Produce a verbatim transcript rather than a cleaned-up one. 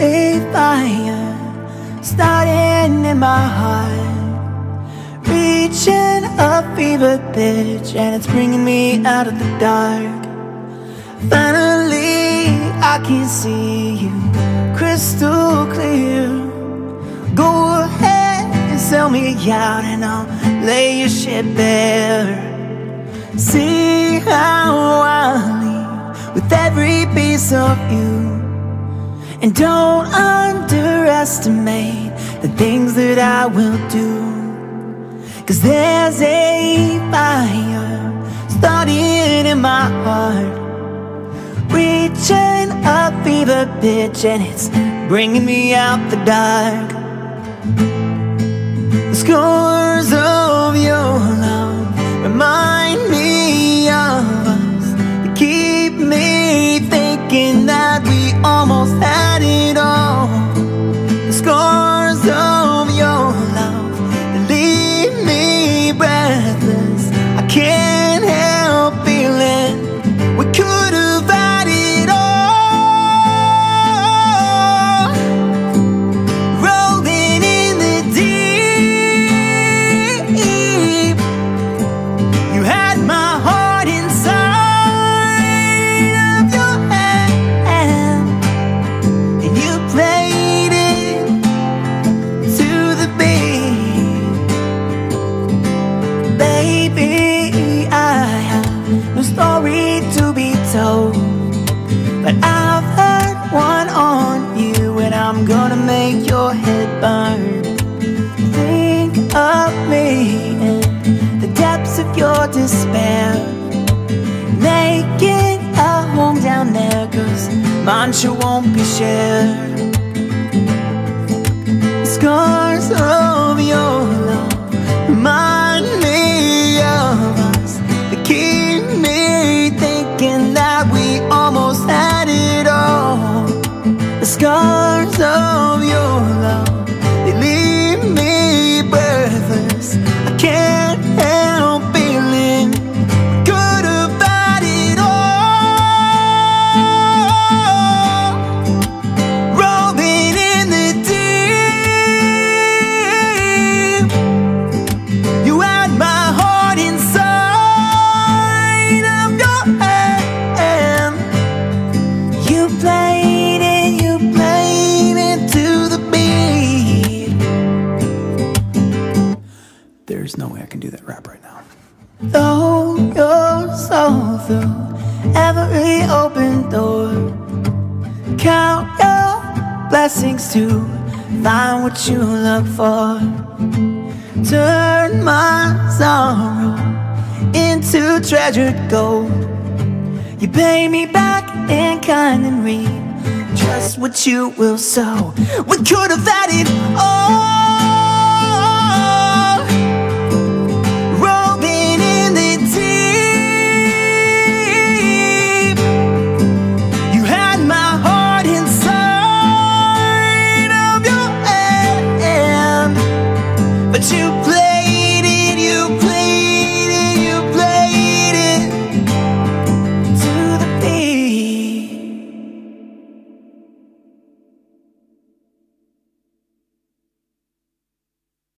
a fire starting in my heart, reaching a fever pitch, and it's bringing me out of the dark. Finally, I can see you crystal clear. Go ahead and sell me out, and I'll lay your shit bare. See how I leave with every piece of you, and don't underestimate the things that I will do. Cause there's a fire starting in my heart, reaching a fever pitch, and it's bringing me out the dark. The scores of your love remind me of us. They keep me thinking that we almost had it all. The scars of your love, they leave me breathless. I can't help feeling we could have had it all. Rolling in the deep, you had my heart. Story to be told, but I've heard one on you, and I'm gonna make your head burn. Think of me in the depths of your despair, make it a home down there, cause mine sure won't be shared. The scars of your love remind me of us. They keep me thinking that we almost had it all. The scars of your love, they leave me breathless. I can't help feeling good about it all. Rolling in the deep, you had my heart inside rap right now. Though you're so through every open door, count your blessings to find what you look for. Turn my sorrow into treasured gold. You pay me back in kind and reap just what you will sow. We could have had it all.